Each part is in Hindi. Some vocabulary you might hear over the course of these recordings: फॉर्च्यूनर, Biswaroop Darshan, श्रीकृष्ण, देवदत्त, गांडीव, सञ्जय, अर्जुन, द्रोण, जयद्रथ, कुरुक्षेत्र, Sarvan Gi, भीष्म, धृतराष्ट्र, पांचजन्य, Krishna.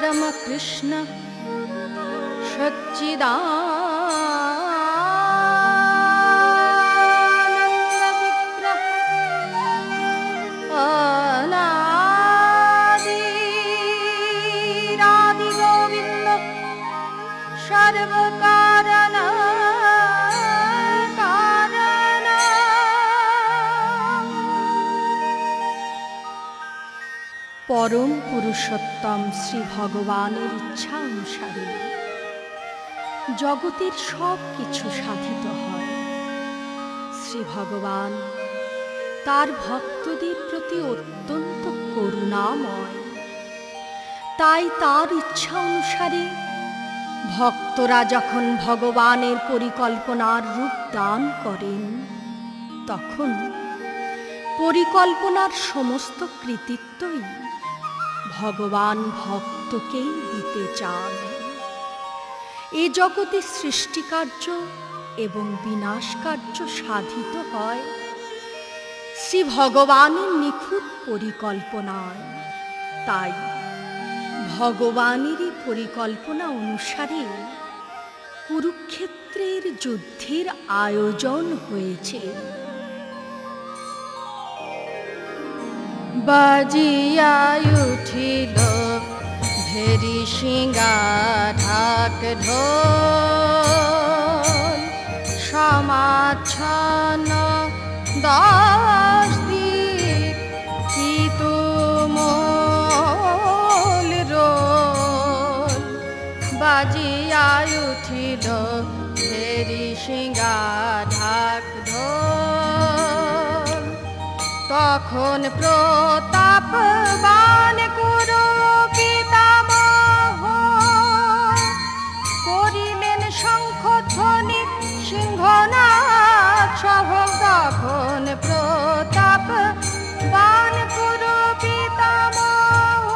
परम कृष्ण सच्चिदानंद परम पुरुषोत्तम श्री भगवानेर इच्छा अनुसारे जगतेर सब किछु साधित हय। श्री भगवान तार भक्तदेर प्रति अत्यंत करुणामय, ताई तार इच्छा अनुसारे भक्तरा जखन भगवानेर परिकल्पनार रूप दान करें तखन परिकल्पनार समस्त कृतित्वई भगवान भक्त के दीते चान। ए जगते सृष्टिकार्य एवं विनाशकार्य साधित हय श्री भगवानेर निखुत परिकल्पनाय। ताई भगवानेर परिकल्पना अनुसारे कुरुक्षेत्रेर युद्धेर आयोजन हयेछे। बाजिया उठिल भेरी शिंगा ढाक ढोल समाच्छन्न दास दीप की तुमोल रोल। बाजिया उठिल भेरी शिंगा ढाक ढोल तखन प्रतापवान गुरु पितामह करिलेन शंखध्वनि सिंहनाद सह। तखन प्रतापवान गुरु पितामह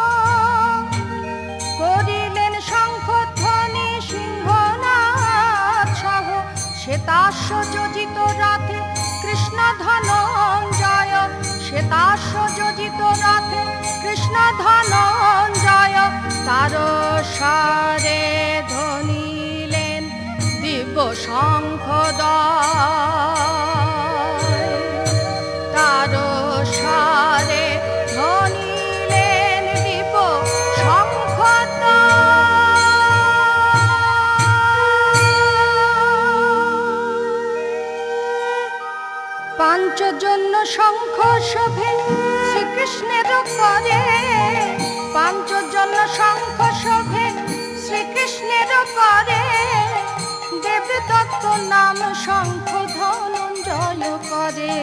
करिलेन शंखध्वनि सिंहनाद सह। श्वेताश्वयोजित रथे कृष्णधनञ्जय श्वेताश्वयोजित रथे कृष्णधनञ्जय तारसारे ध्वनिलेन दिव्य शङ्खदाय। तारसारे ध्वनिलेन दिव्य शङ्खदाय। पांचजन्य शंख शोभे श्रीकृष्णेर करे, पांचजन्य शंख शोभे श्रीकृष्णेर करे। देवदत्त नाम शंख धनञ्जय करे,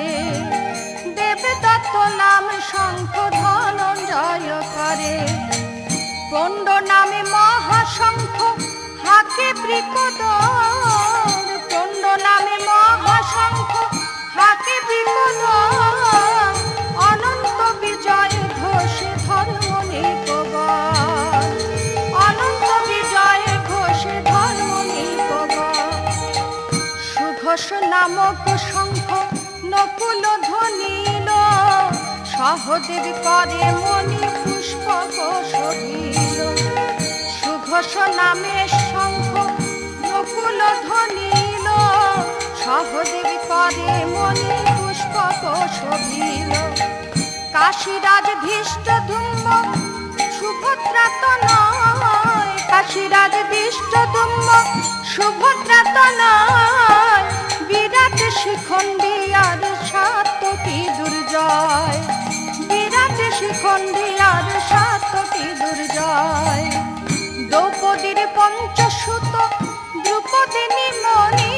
देवदत्त नाम शंख धनञ्जय करे। पंड नामे महाशंख हाके ब्रिकदर, पंड नामे महाशंख हाके ब्रिकदर। अनंत विजय घोषे धर्म निकोबार, अनंत विजय घोषे धर्म निकोबार। सुघोष नामक शंख नकुल ध्वनिल सहदेव करे मणि पुष्पक शोभिल। सुघोष नामे शंख नकुल ध्वनिल सहदेव करे मणि पुष्पक शोभिल। काशीराजधिष्ठधूम्म सुभद्रा तनय, काशीराजधिष्ठधूम्म सुभद्रा तनय। विराट शिखण्डियार सातটি দুর্জয়, বিরাট শিখণ্ডিয়ার সাতটি দুর্জয়। দ্রৌপদীর পঞ্চসূত দ্রৌপদিনী মণি,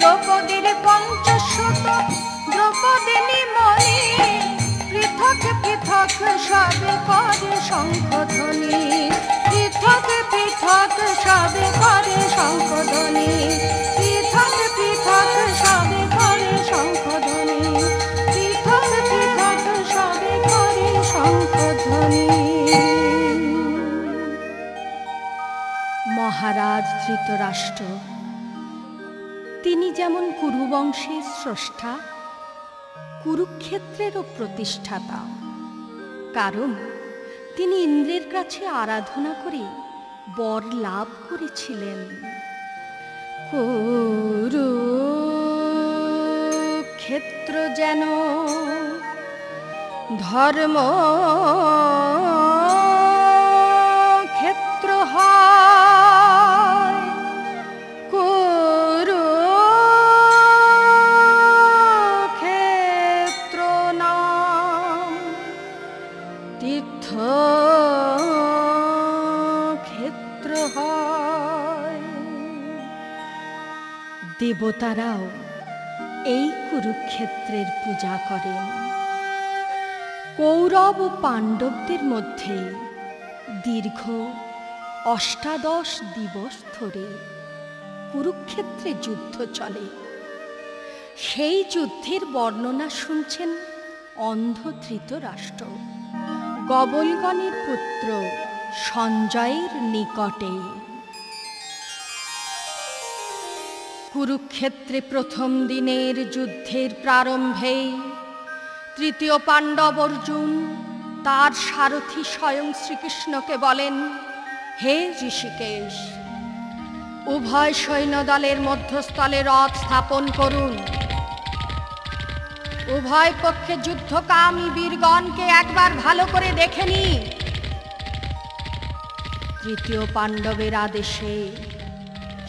দ্রৌপদীর পঞ্চসূত দ্রৌপদিনী মণি। পৃথক পৃথক সবে করে শঙ্খধ্বনি, পৃথক পৃথক সবে করে শঙ্খধ্বনি, পৃথক পৃথক সবে করে শঙ্খধ্বনি, পৃথক পৃথক সবে করে শঙ্খধ্বনি। মহারাজ ধৃতরাষ্ট্র তিনি যেমন কুরুবংশের স্রষ্টা, কুরুক্ষেত্রেরও প্রতিষ্ঠাতা। কারণ তিনি ইন্দ্রের কাছে আরাধনা করে বর লাভ করেছিলেন। কুরুক্ষেত্র যেন ধর্ম ক্ষেত্র হয়, কুরুক্ষেত্র নাম তীর্থ ক্ষেত্র হয়। দেবতারাও এই কুরুক্ষেত্রের পূজা করেন। কৌরব ও পাণ্ডবদের মধ্যে দীর্ঘ ৮৮ দিবস ধরে কুরুক্ষেত্রে যুদ্ধ চলে। সেই যুদ্ধের বর্ণনা শুনছেন অন্ধ ধৃতরাষ্ট্র গবলগণের পুত্র সঞ্জয়ের নিকটে। কুরুক্ষেত্রে প্রথম দিনের যুদ্ধের প্রারম্ভে তৃতীয় পাণ্ডব অর্জুন তার সারথি স্বয়ং শ্রীকৃষ্ণকে বলেন, হে ঋষিকেশ, উভয় সৈন্যদলের মধ্যস্থলে রথ স্থাপন করুন। উভয় পক্ষে যুদ্ধকামী বীরগণকে একবার ভালো করে দেখে নি। তৃতীয় পাণ্ডবের আদেশে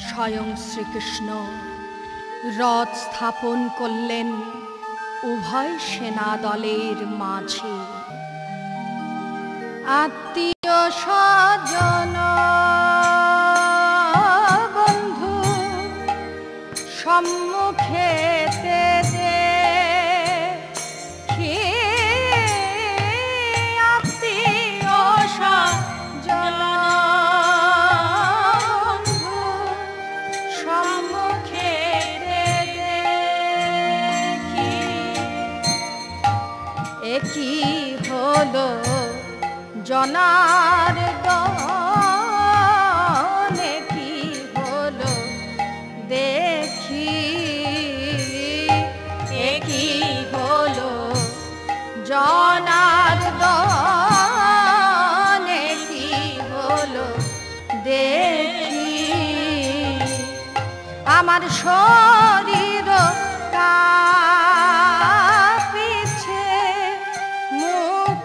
স্বয়ং শ্রীকৃষ্ণ রথ স্থাপন করলেন উভয় সেনাদলের মাঝে। আত্মীয় স্বজন বন্ধু সম্মুখে জনার দলে কি হলো দেখি, কি হলো জনার দলে কি হলো দেখি। আমার শরীর কাঁপছে, মুখ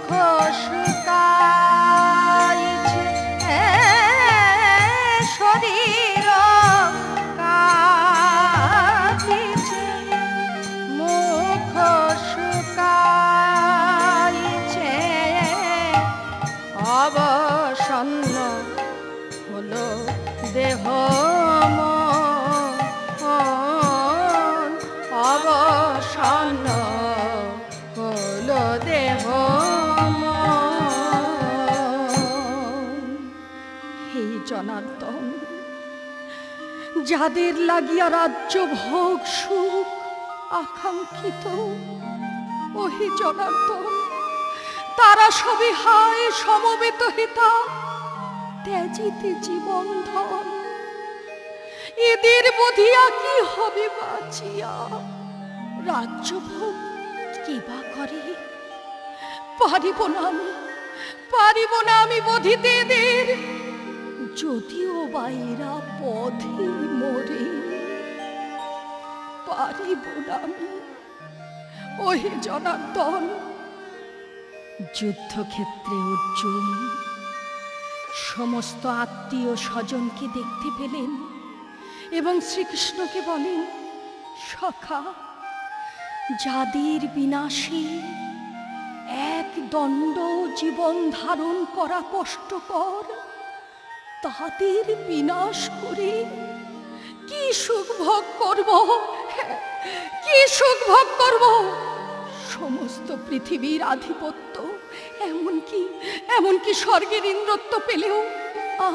যাদের লাগিয়া রাজ্য ভোগ সুখ আকাঙ্ক্ষিত, ওহি জনার্দন, তারা সবে হায় সমবেত হেতা ত্যাজিতে জীবন ধন। এদের বুধিয়া কি হবে বাঁচিয়া, রাজ্য ভোগ কিবা করে। পারিব না আমি, পারিব না আমি বধিতে এদের, যদিও বাইরা পথে মরে। পারিব না আমি, ওহে জনার্দন। যুদ্ধক্ষেত্রে অর্জুন সমস্ত আত্মীয় স্বজনকে দেখতে পেলেন এবং শ্রীকৃষ্ণকে বলেন, সখা, যাদের বিনাশে এক দণ্ড জীবন ধারণ করা কষ্টকর, তাদের বিনাশ করে কি সুখ ভোগ করব, কি সুখ ভোগ করব। সমস্ত পৃথিবীর আধিপত্য, এমনকি স্বর্গের ইন্দ্রত্ব পেলেও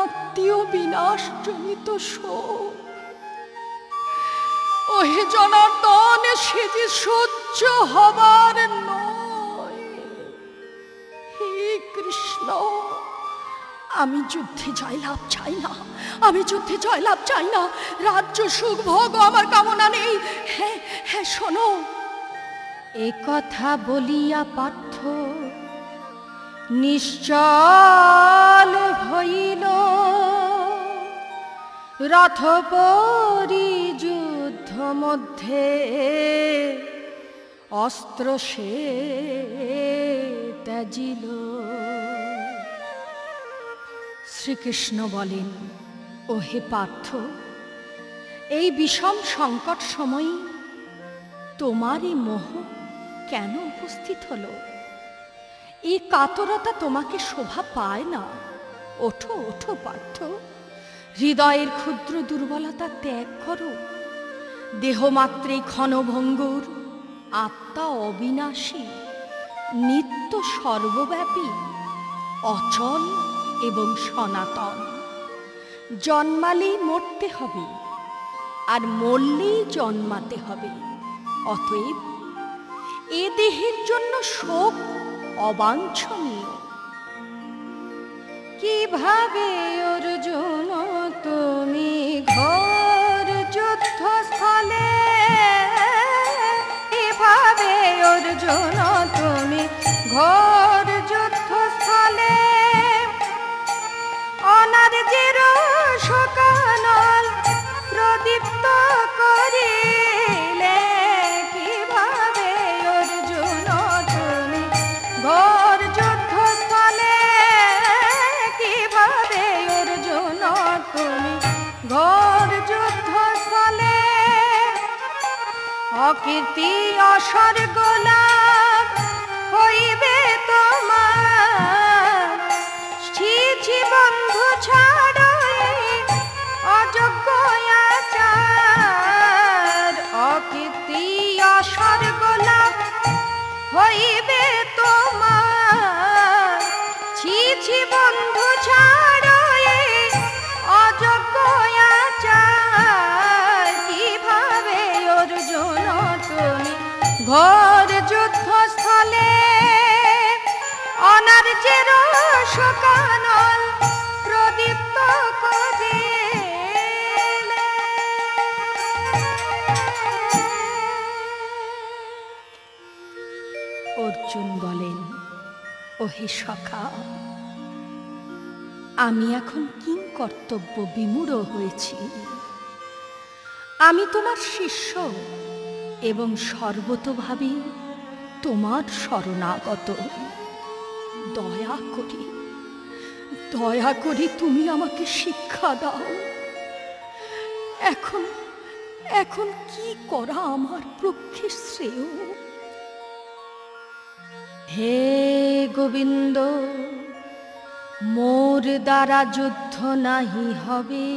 আত্মীয় বিনাশ জনিত শোক, ওহে জনার্দন, সে যে সহ্য হবার নয়। হে কৃষ্ণ, আমি যুদ্ধে জয়লাভ চাই না, আমি যুদ্ধে জয়লাভ চাই না, রাজ্য সুখ ভোগ আমার কামনা নেই। হ্যাঁ হ্যাঁ, শোনো। এ কথা বলিয়া পার্থ निश्चल भइल रथ परि युद्ध मध्य अस्त्र से त्याजिल। श्रीकृष्ण बोलें, ओ हे पार्थ, ए विषम संकट समय तुम्हारी मोह केन उपस्थित हलो? ये कातरता तुम्हें शोभा पाए ना। ओठो ओठो पार्थ, हृदयेर क्षुद्र दुर्बलता त्याग करो। देहमात्रे क्षणभंगुर, आत्मा अविनाशी, नित्य सर्वव्यापी, अचल एवं सनातन। जन्मालेই मरते हबे और मरलेই जन्माते हबे। अतएव ए देहेर जন্য শোক অবাঞ্ছনীয়। কিভাবে অর্জুন তুমি ঘোর যুদ্ধস্থলে, কিভাবে অর্জুন তুমি ঘোর যুদ্ধস্থলে অনার্যের শোকানল প্রদীপ্ত করে। অকীর্তি অসর গোলাপ হইবে তোমার, ছি ছি বন্ধু ছাড়ই অযোগ্য আচার। অকীর্তি অসর গোলাপ হইবে তোমার, ছি ছি বন্ধু ছাড়ই অযোগ্য আচার। কিভাবে অর্জুন ঘোর যুদ্ধস্থলে অনার্যের শোকানল প্রদীপ্ত করিলে। অর্জুন বলেন, ওহে সখা, আমি এখন কিং কর্তব্য বিমূঢ় হয়েছি। আমি তোমার শিষ্য এবং সর্বতোভাবে তোমার শরণাগত। দয়া করে তুমি আমাকে শিক্ষা দাও। এখন এখন কি করা আমার পক্ষে শ্রেয়? হে গোবিন্দ, মোর দ্বারা যুদ্ধ নাহি হবে।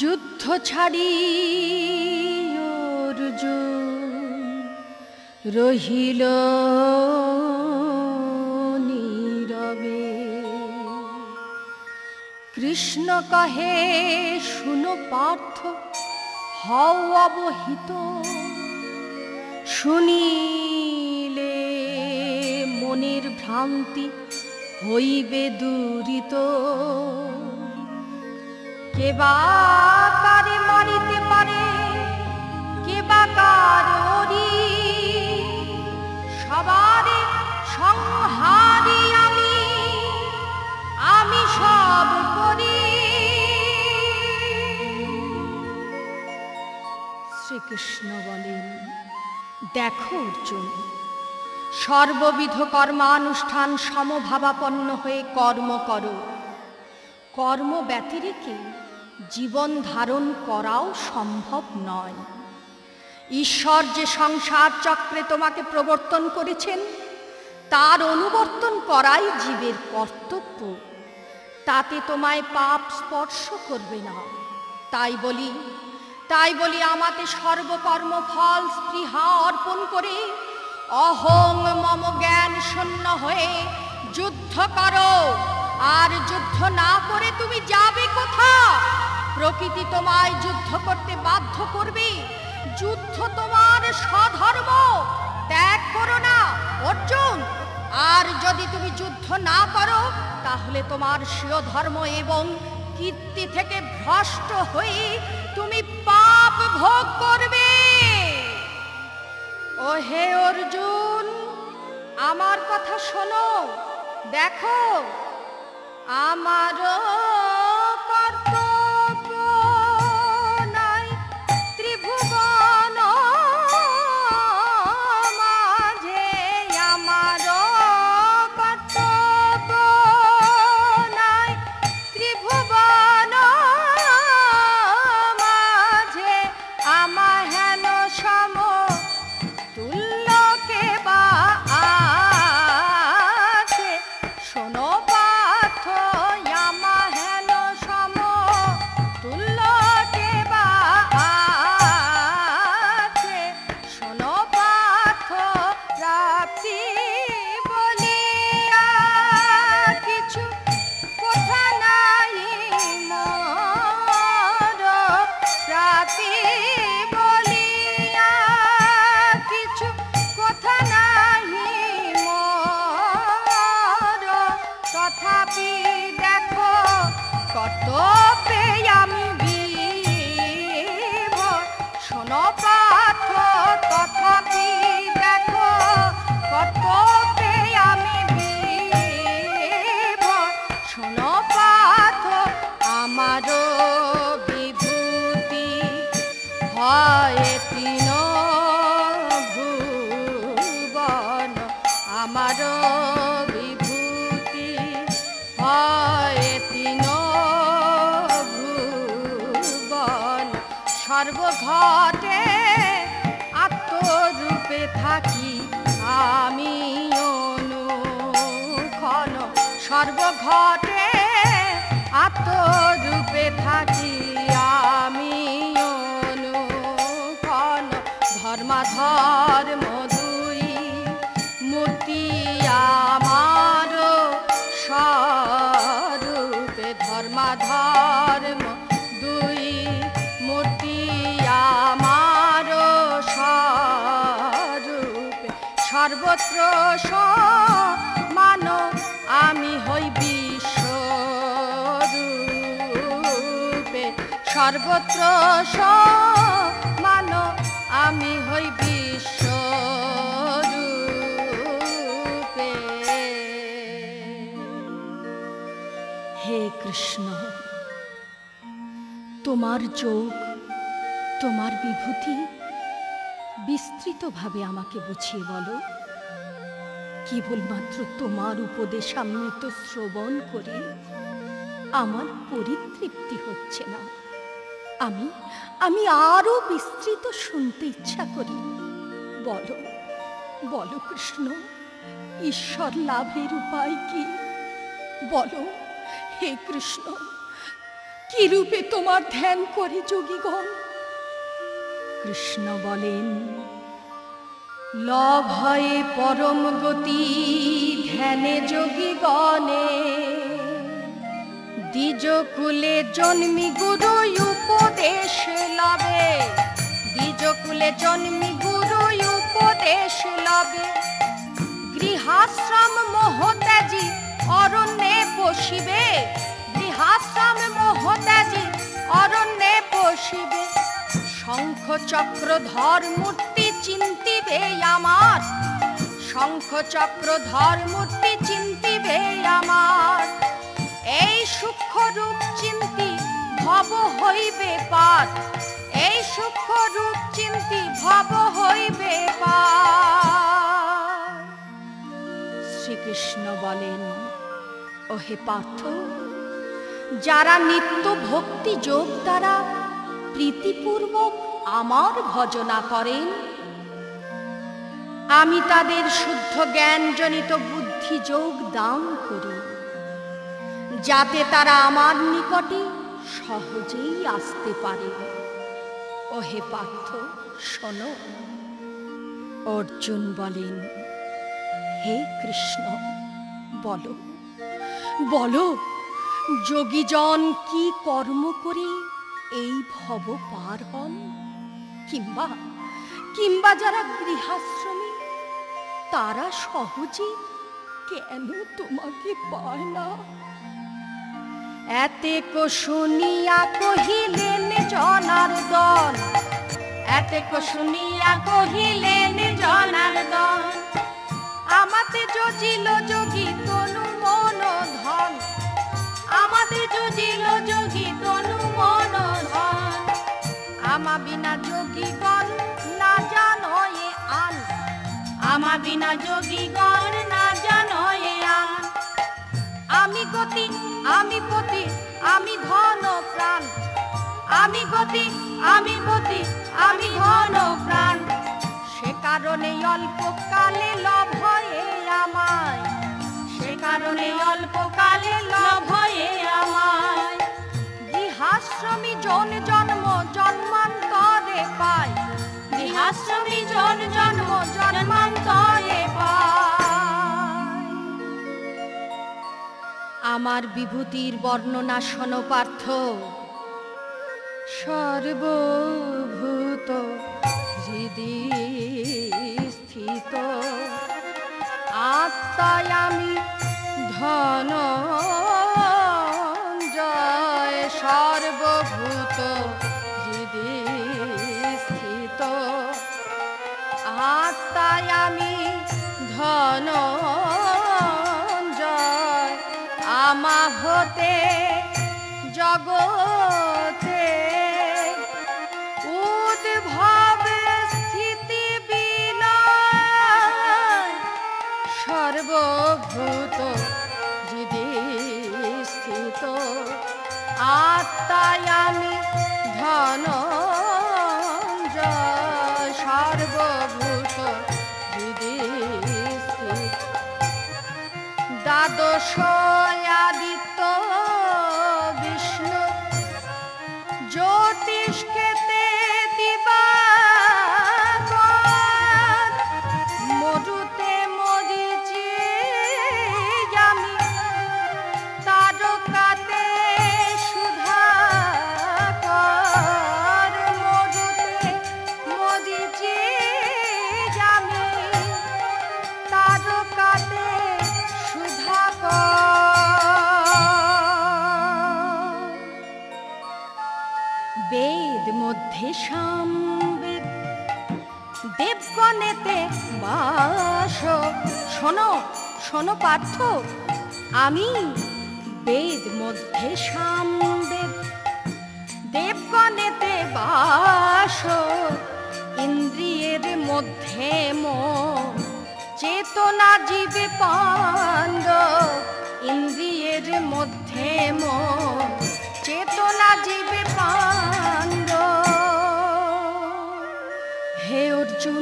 যুদ্ধ ছাড়ি রহিল নীরবে। কৃষ্ণ কহে, শুনো পার্থ, হও অবহিত। শুনিলে মনের ভ্রান্তি হইবে দূরিত। কে বা কারে মারিতে পারে, কে বা কারি, সবারে সংহারি আমি, আমি সব করি। শ্রীকৃষ্ণ বলেন, দেখো অর্জুন, সর্ববিধ কর্মানুষ্ঠান সমভাবাপন্ন হয়ে কর্ম করো। কর্ম ব্যতিরেকে জীবন ধারণ করাও সম্ভব নয়। ঈশ্বর যে সংসার চক্রে তোমাকে প্রবর্তন করেছেন, তার অনুবর্তন করাই জীবের কর্তব্য। তাতে তোমায় পাপ স্পর্শ করবে না। তাই বলি আমাতে সর্বকর্ম ফল স্পৃহা অর্পণ করে অহং মম জ্ঞান শূন্য হয়ে যুদ্ধ করো। আর যুদ্ধ না করে তুমি যাবে কোথা? প্রকৃতি তোমায় যুদ্ধ করতে বাধ্য করবে। যুদ্ধ তোমার স্বধর্ম, ত্যাগ করো না অর্জুন। আর যদি তুমি যুদ্ধ না করো, তাহলে তোমার স্বীয় ধর্ম এবং কীর্তি থেকে ভ্রষ্ট হয়ে তুমি পাপ ভোগ করবে। ওহে অর্জুন, আমার কথা শোনো, দেখো আমারও কর্তব্য নাই ত্রিভুবন মাঝে, আমারও কর্তব্য নাই ত্রিভুবন মাঝে, আমার হেন সম তুল্যকে বা ঘটে আত্মরূপে থাকি আমি অনুক্ষণ, সর্বঘটে আত্মরূপে থাকি আমি অনুক্ষণ, ধর্মাধর্ম দুই মূর্তি আমার স্বরূপে, ধর্মাধর্ম দুই মূর্তি আমার স্বরূপে, সর্বত্র সমান আমি হই বিশ্বরূপে, সর্বত্র সমান আমি হই বিশ্বরূপে। হে কৃষ্ণ, তোমার যোগ, তোমার বিভূতি বিস্তৃতভাবে আমাকে বুঝিয়ে বলো। কেবলমাত্র তোমার উপদেশামৃত শ্রবণ করে আমার পরিতৃপ্তি হচ্ছে না, আমি আরও বিস্তৃত শুনতে ইচ্ছা করি। বলো বলো কৃষ্ণ, ঈশ্বর লাভের উপায় কি? বলো হে কৃষ্ণ, কিরূপে তোমার ধ্যান করে যোগীগণ? কৃষ্ণ বলেন, লাভ হয় পরম গতি ধ্যানে যোগীগণে, দ্বিজ কুলে জন্মি গুরু উপদেশ লবে, দ্বিজ কুলে জন্মি গুরু উপদেশ লবে, গৃহাশ্রম মোহ ত্যাজি অরণ্যে বসিবে, গৃহাশ্রম মোহ ত্যাজি অরণ্যে বসিবে, শঙ্খ চক্রধর মূর্তি চিন্তিবে আমার, শঙ্খ চক্রধর মূর্তি চিন্তিবে আমার, এই সূক্ষ্ম রূপ চিন্তি ভব হইবে পার, এই সূক্ষ্ম রূপ চিন্তি ভব হইবে পার। শ্রীকৃষ্ণ বলেন, ওহে পার্থ, যারা নিত্য ভক্তি যোগ দ্বারা প্রীতিপূর্বক আমার ভজনা করেন, আমি তাদের শুদ্ধ জ্ঞানজনিত বুদ্ধি যোগ দান করি, যাতে তারা আমার নিকটে সহজেই আসতে পারে। ওহে পার্থ শোনো। অর্জুন বলেন, হে কৃষ্ণ, বলো বলো যোগীজন কি কর্ম করে এই ভব পার হন, কিংবা যারা গৃহাশ্রমে তারা সহজে কেন তোমাকে পায় না? এতে কো শুনিয়া কহিলেন জনার্দন, এতে কো শুনিয়া কহিলেন জনার্দন, আমাতে जुजिलो जोगी तनु मन धन आमाते जुजिलो जोगी तनु मन धन आमा बिना जोगी गण ना जानो ये आन आमा बिना जोगी गण ना जानो ये आन आमी गति आमी पति आमी धन प्राण आमी गति आमी पति आमी धन प्राण से कारणे अल्प काले लोभ होए आमाय से कारणे अल्प काले लोभ होए आमाय गृहाश्रमी जन जन्म जन्मान्तरे पाय गृहाश्रमी जन जन्म जन्मान्तरे पाय आमार विभूतिर वर्णना शोनो पार्थ सर्वभूत हृदय स्थित आत्तायामी धनंजय सर्वभूत हृदय स्थित आत्तायामी धनंजय आमा होते जगत सर्वभूत हृदय स्थित आत्तायामी धनंजय सर्वभूत हृदय स्थित द्वादशादित्य विष्णु ज्योतिष केते दिवा मध्य सामवेद देवगणेते वास शोनो शोनो पार्थ आमी वेद मध्य सामवेद देवगणेते वास इंद्रियर मध्य मो चेतना जीवे पांड इंद्रियर मध्य मो चेतना जीवे पांड हे अर्जुन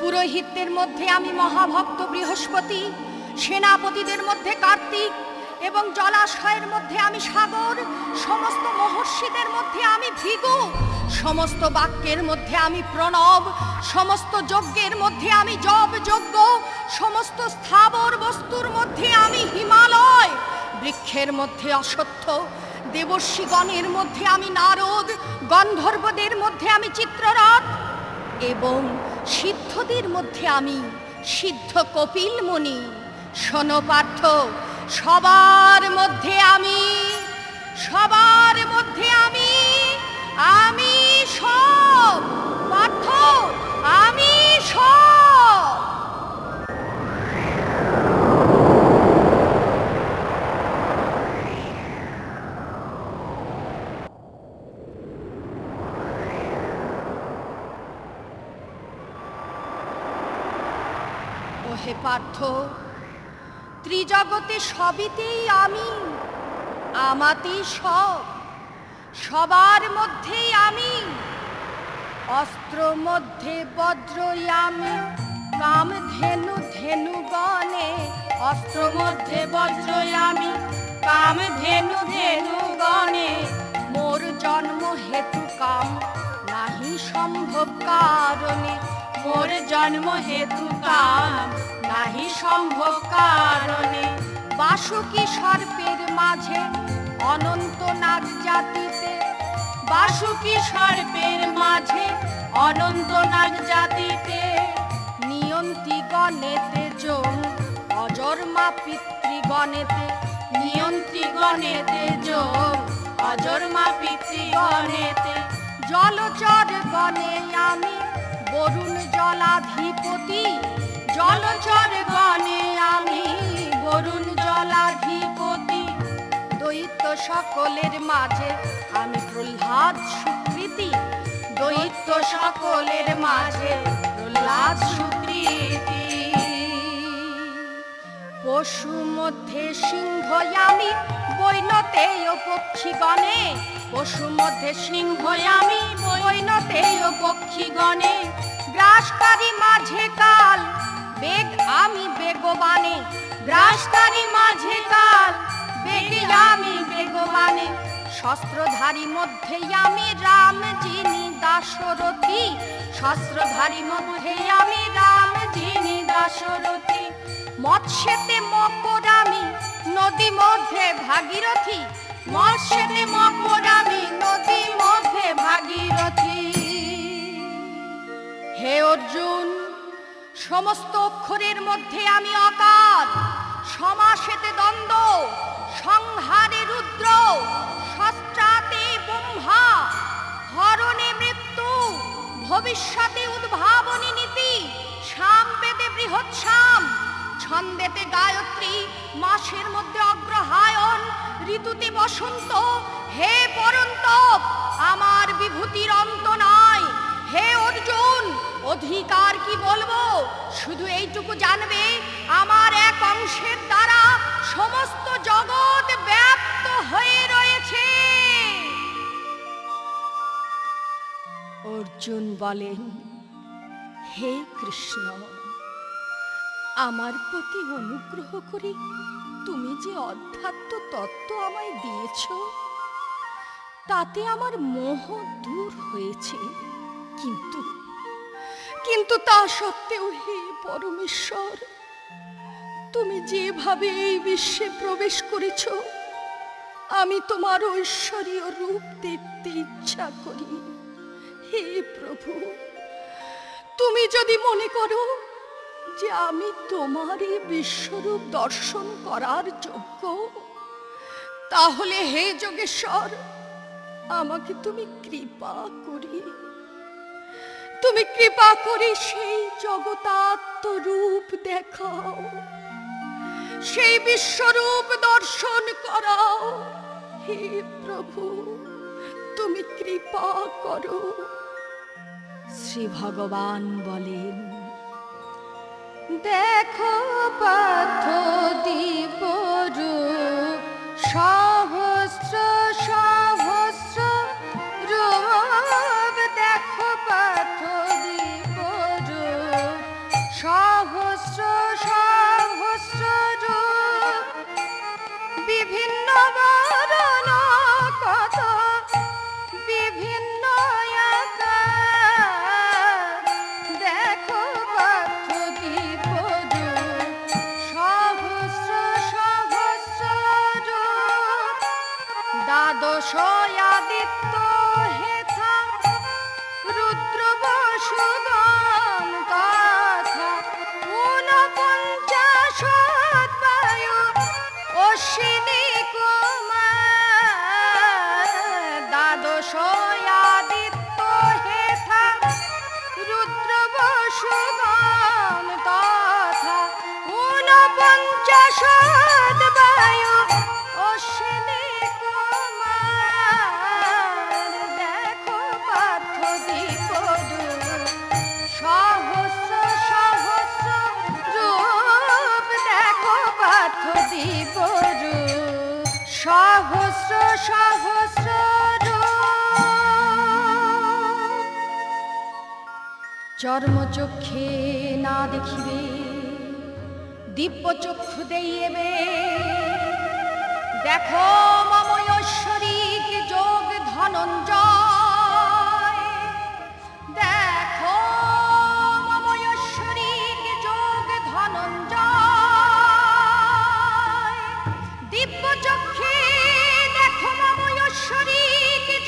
पुरोहितेर मध्य आमी महाभक्त बृहस्पति सेनापतिदेर मध्य कार्तिक एवं जलाशयेर मध्य आमी सागर समस्त महर्षिदेर मध्य आमी भृगु समस्त वाक्येर मध्य आमी प्रणव समस्त यज्ञेर मध्य आमी जप यज्ञ समस्त स्थावर वस्तुर मध्य आमी हिमालय वृक्षेर मध्य अश्वत्थ देवर्षिगणेर मध्य आमी नारद गन्धर्वदेर मध्य आमी चित्ररथ एवं सिद्धदेर मध्य आमी सिद्ध कपिल मुनि शोनो पार्थ सबार मध्य आमी सब पार्थ आमी सब पार्थ त्रिजगते सबईतेई आमी आमातेई सब सबार मध्येई आमी अस्त्र मध्य वज्रई आमी काम धेनु धेनु गणे अस्त्र मध्य वज्रई आमी काम धेनु धेनु गणे मोर जन्म हेतु काम नाहि सम्भव कारणे मोर जन्म हेतु काम नाहि सम्भव कारणे बासुकी सर्पेर माझे अनंत नाग जातिते बासुकी सर्पेर माझे अनंत नाग जातिते नियंती गणेते जोम अजर्मा पितृगणेते नियंती गणेते जोम अजर्मा पितृगणेते जलचर गणे आमी वरुण जलाधिपति सकलेर माझे आमी प्रह्लाद सुकृति दैत्य सकलेर माझे प्रह्लाद सुकृति पशु मध्य सिंहयामी बैनते पक्षीगणे पशु मध्य सिंहयामी बैनते पक्षीगणे ग्रासकारी माझे काल बेग आमी बेगबाने ग्रासकारी माझे काल शस्त्रधारी मध्य राम जिनी दाशरथी शस्त्रधारी मध्य राम जिनी दाशरथी मत्स्यते मकरामी नदी मध्य भागीरथी मत्स्यते मकरामी नदी मध्य भागीरथी हे अर्जुन समस्त अक्षर मध्य आमी अकाल समासेते द्वंद्व संहारे रुद्र शस्त्राते ब्रह्मा हरणे मृत्यु भविष्यते उद्भावनी नीति सामवेदे बृहत्साम छंदेते गायत्री मासेर मध्ये अग्रहायण ऋतुते बसंत हे परन्तप आमार विभूतिर अंत नाय हे अर्जुन अधिकार की बोलबो शुधु एइटुकु जानबे आमार एक अंशेर द्वारा समस्त जगत व्याप्त हये रयेछे। अर्जुन बोलेन हे कृष्ण आमार प्रति अनुग्रह करे तुमी जे अध्यात्म तत्त्व आमाय दियेछो ताते आमार मोह दूर हयेछे किन्तु किन्तु ता सत्त्वेও हे परमेश्वर তুমি যেভাবে এই বিশ্বে প্রবেশ করেছো আমি তোমার ঐশ্বরীয় রূপ দেখতে ইচ্ছা করি হে প্রভু তুমি যদি মনে করো যে আমি তোমার এই বিশ্বরূপ দর্শন করার যোগ্য তাহলে হে যোগেশ্বর আমাকে তুমি কৃপা করি তুমি কৃপা করে সেই জগতাত্ম রূপ দেখাও সেই বিশ্বরূপ দর্শন করাও হে প্রভু তুমি কৃপা করো। শ্রী ভগবান বলেন দেখো পার্থ দিব্য রূপ সহস্র সহস্র রূপ দেখো পার্থ দিব্য রূপ সহস্র সহস্র বিভিন্ন বরণ কত বিভিন্ন আকার দেখো পার্থ দিব্য রূপ সহস্র সহস্র রূপ দ্বাদশ আদিত্য হেথা রুদ্র বসুগণ তথা ঊনপঞ্চাশ বায়ু অশ্বিনী চর্মচক্ষে না দেখিবে দিব্য চক্ষু দেইবে দেখো মম ঐশ্বরী যোগ ধনঞ্জয় দেখো মম ঐশ্বরী যোগ ধনঞ্জয় দিব্য চক্ষে দেখো মম ঐশ্বরী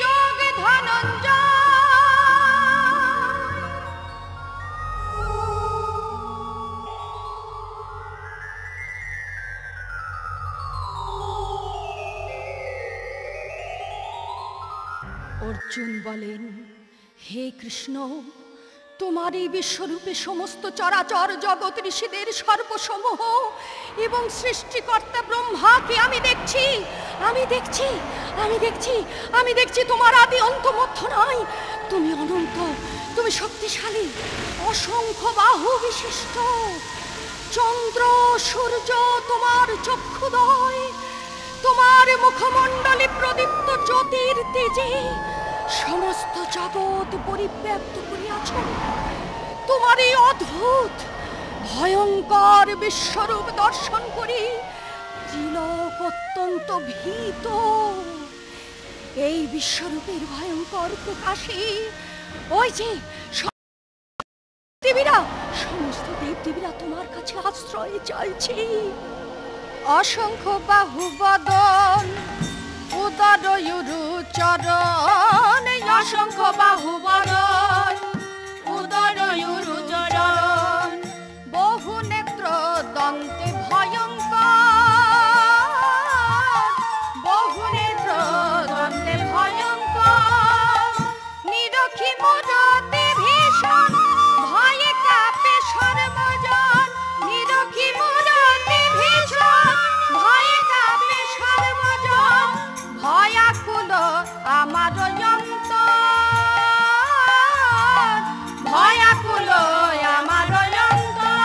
যোগ ধনঞ্জয় अर्जुन बोलें हे कृष्ण तुम्हारी विश्वरूपे समस्त चराचर जगत ऋषिदेर सर्वसमूह एवं सृष्टिकर्ता ब्रह्मा के आमी देखछी आमी देखछी आमी देखछी आमी देखछी तुम्हार आदि अंत मध्य नय तुमी अनंत तुमी शक्तिशाली असंख्य बाहु विशिष्ट चंद्र सूर्य तुम्हार चक्षुद्वय तुम्हार मुखमंडले प्रदीप्त ज्योतिर तेजे समस्त जगत परिव्याप्त करियाছো। তোমার এই অদ্ভুত ভয়ঙ্কর বিশ্বরূপ দর্শন করি ত্রিলোক অত্যন্ত ভীত। এই বিশ্বরূপের ভয়ঙ্কর প্রকাশে ওই যে দেবীরা সমস্ত দেবদেবীরা তোমার কাছে আশ্রয় চাইছে। অসংখ্য বাহুবদন उदार चरण असंख्य बाहुबरण उदार चरण बहु नेत्र दंते भयंकर बहु नेत्र दंते भयंकर निरखी मोरते भीषण भय कापे सर्वजन निरखी मोरते भीषण भय कापे सर्वजन भयाकुल आमार यंतर भयाकुल आमार यंतर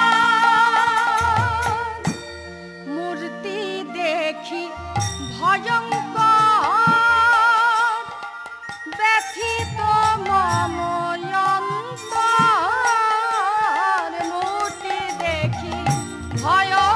मूर्ति देखी भयंकर व्यथित मम यंतर मूर्ति देखी भय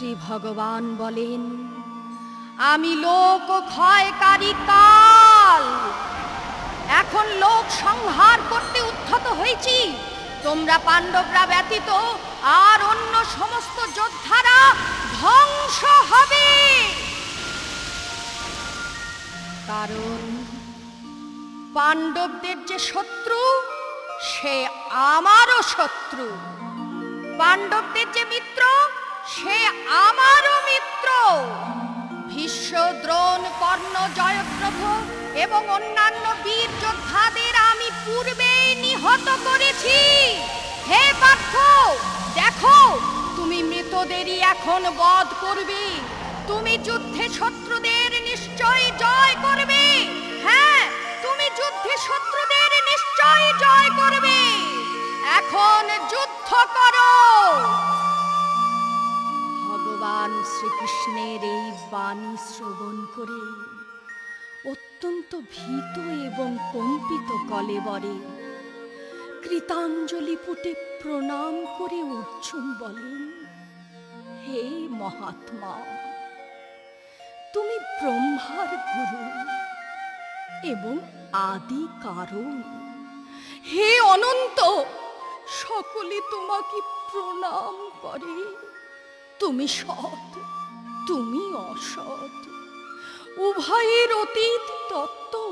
श्री भगवान बोलेन आमी लोक क्षयकारी काल एखन लोक संहार करते उद्धत हयेछि तोमरा पांडवरा व्यतीत आर अन्य समस्त योद्धारा ध्वंस हबे कारण पांडवदेर जे शत्रु से आमारो शत्रु पांडवदेर जे मित्र से आमारो मित्र भीष्म द्रोण कर्ण जयद्रथ एवं अन्यान्य वीर योद्धादेर आमी पूर्वेई निहत करेछि हे पार्थ देखो तुमी मृतदेरई एखन वध करबे तुमी युद्धे शत्रुदेर निश्चय जय करबे हाँ तुमी युद्धे शत्रुदेर निश्चय जय करबे एखन युद्ध करो भगवान श्रीकृष्णेर एई बाणी श्रवण करे अत्यंत भीत एवं कम्पित कलेवरे कृतांजलि पुटे प्रणाम करे अर्जुन बोलेन हे महात्मा तुमी ब्रह्मार गुरु एवं आदि कारण हे अनंत सकले तुम्हें प्रणाम करे तुमी सत तुमी असत उभयेर अतीत तत्त्व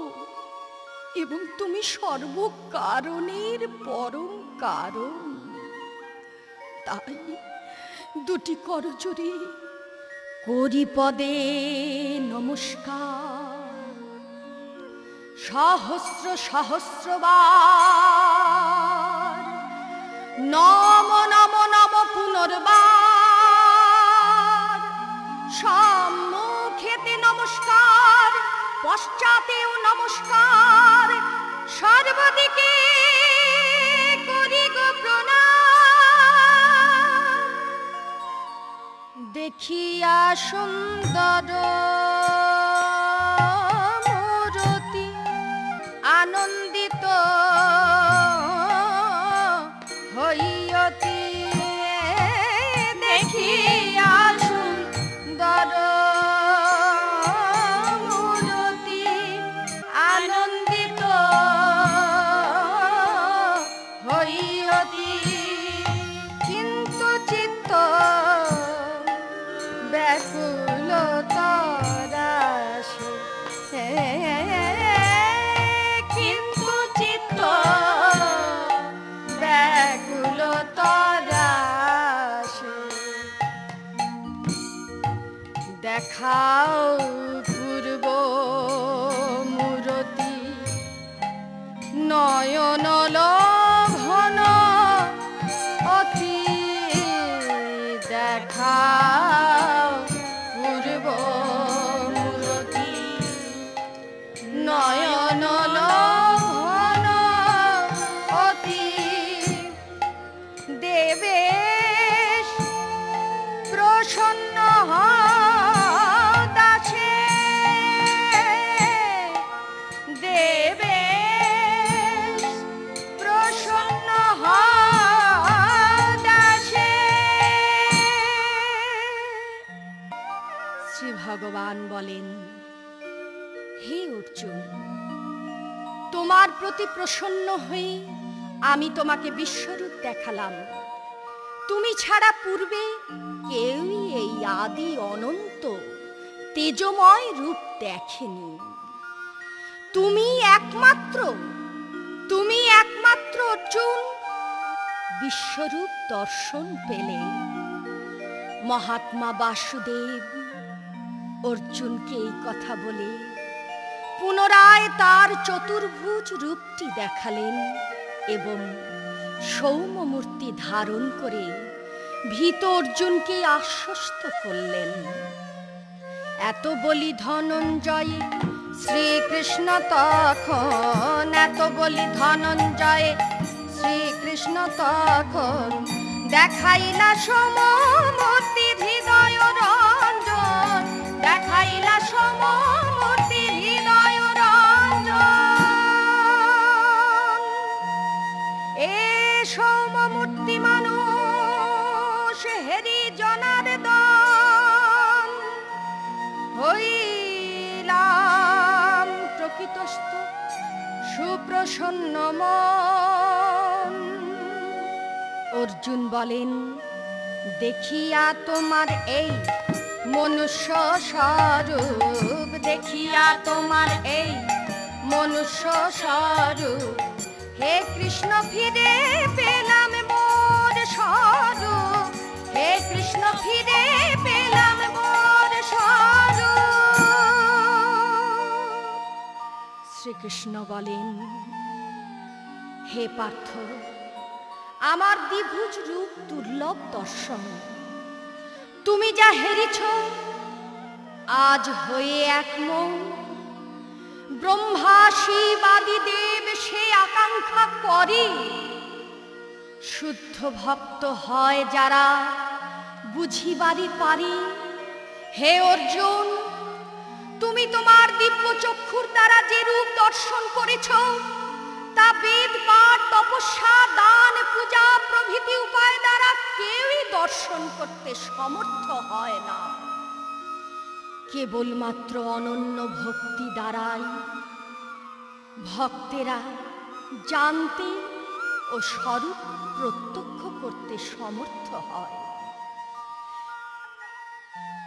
एवं तुमी सर्वकारणेर परम कारण ताई दुटी करजोड़े करि पदे नमस्कार सहस्र सहस्रबार नम नम नम पुनर्बार सम्मुखेते नमस्कार पश्चाते नमस्कार सर्वदिके करि गो प्रणाम देखिया सुंदर मूर्ति आनंदित हइयति देखिया सुंदर खाओ पूर्व मूर्ति नयन लघन अति देखाओ पूर्व मूर्ति नयन लघन अति देवेश प्रसन्न भगवान बोलेन हे अर्जुन तुम्हार प्रति प्रसन्न हई आमी तुम्हें विश्वरूप देखालाम तुमी छाड़ा पूर्वे केउई एई आदि अनंत तेजमय रूप देखेनी तुमी एकमात्र अर्जुन विश्वरूप दर्शन पेले महात्मा वासुदेव अर्जुन के कथा बोले पुनराय तार चतुर्भुज रूपटी देखालेन एवं सौम्य मूर्ति धारण करे भीत अर्जुन के आश्वस्त करलेन एत बलि धनंजय श्रीकृष्ण तखन एत बलि धनंजय श्रीकृष्ण तखन देखाइला सममूर्ति हृदय रंजन देखाइला सममूर्ति हृदय रंजन ए सममूर्ति मानुष हेरि जनार्दन हस्त सुप्रसन्न मन अर्जुन बोलेन देखिया तोमार एई मनुष्य स्वरूप देखिया तोमार एई मनुष्य स्वरूप हे कृष्ण फिरे पेलाम मोर स्वरूप हे कृष्ण फिरे पेलाम मोर स्वरूप श्री कृष्ण बोलेन हे पार्थ आमार द्विभुज रूप दुर्लभ दर्शन तुमी जा हेरिछ आज होये एक मन ब्रह्मा शिवादि देव से आकांक्षा करी शुद्ध भक्त हय जारा बुझिबारी पारी हे अर्जुन तुमी तोमार दिव्य चक्षुर द्वारा जे रूप दर्शन करेछ ता वेद पाठ तपस्या दान पूजा प्रभृति उपाय द्वारा केउई दर्शन करते समर्थ हय ना केवल मात्र अनन्य भक्ति द्वाराई भक्तेरा जानते और स्वरूप प्रत्यक्ष करते समर्थ हय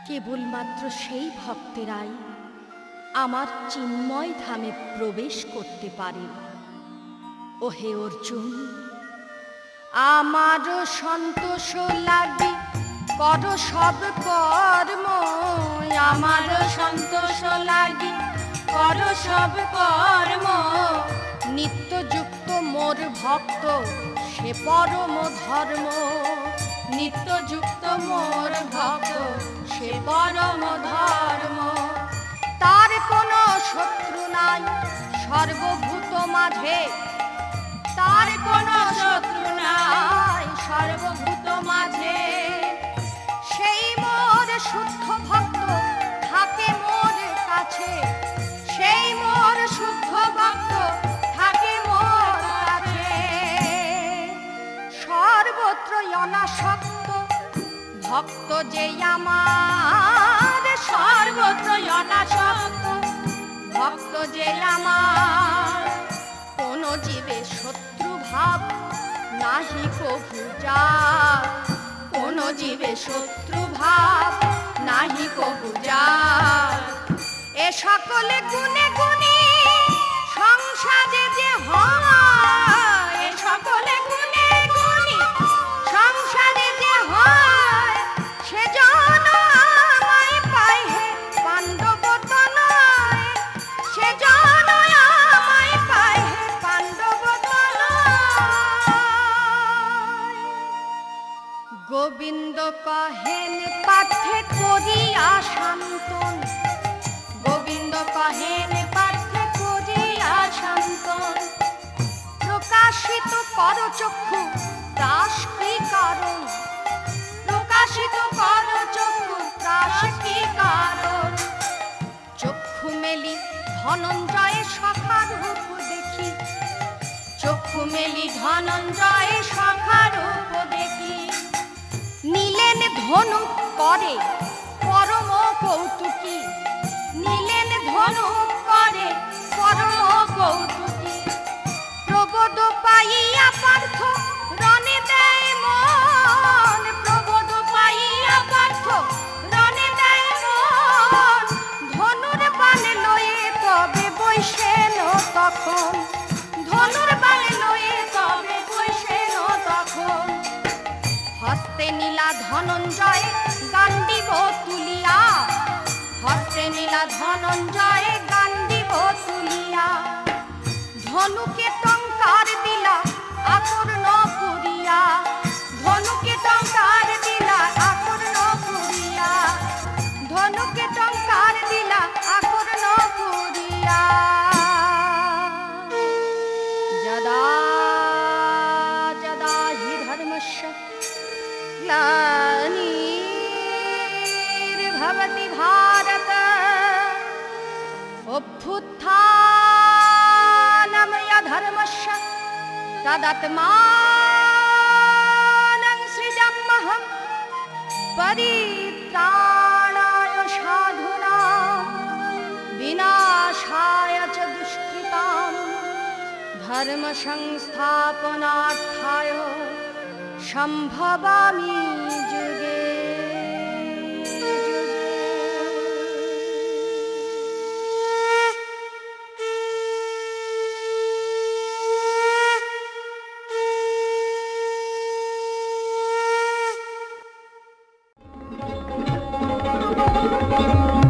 केवल मात्र सेई भक्तेराई आमार चिन्मय धामे प्रवेश करते पारे ओहे अर्जुन आमार सन्तोष लागे कर सब कर्म आमार सन्तोष लागे कर सब कर्म नित्य युक्त मोर भक्त से परम धर्म नित्य युक्त मोर भक्त से परम धर्म तार कोनो शत्रु नाई सर्वभूत माझे तार कोनो शत्रु नाय सर्वभूत माझे सेई मोर शुद्ध भक्त थाके मोर काछे सेई मोर शुद्ध भक्त थाके मोर काछे सर्वत्र अनासक्त भक्त जे आमार सर्वत्र अनासक्त भक्त जे आमार कोनो जीवे शत्रु भाव नाही कभु जाप कोनो जीवे शत्रु भाव नाही कभु जाप ए सकले गुणे गुणे संसारे जे हय ए सकले गुणे गुणे संसारे जे हय से जन आमाय पाय हे पांडव तनय से जन गोविंद कहेन पार्थे करिया शांतन गोविंद कहेन पार्थे करिया शांतन प्रकाशित कर चक्षु त्रास की कारण प्रकाशित कर चक्षु त्रास की कारण चक्षु मेली धनंजय शाखा रूप देखी चक्षु मेली धनंजय शाखा रूप देखी नीलेन धनु करे परम कौतुकी नीलेन धनु करे परम कौतुकी प्रबोध पाइया पार्थ रणे देय मन प्रबोध पाइया पार्थ रणे देय मन धनुर बाण लয়ে তবে বৈশেন তখন ধনুর বাণ লয়ে তবে বৈশেন তখন हस्ते नीला धनंजय गांडीव तुलिया हस्ते नीला धनंजय गांडीव तुलिया धनु के टंकार दिला आकर्ण पुरिया धनु के टंकार दिला आकर्ण पुरिया धनु के टंकार दिला आकर्ण पुरिया जदा जदा हि धर्मस्य भवति भारत अभ्युत्थानं यद्धर्मस्य तदात्मानं सृजाम्यहं परित्राणाय साधूनां विनाशाय च दुष्कृतानां धर्म संस्थापनार्थाय संभवामि जुगे जुगे।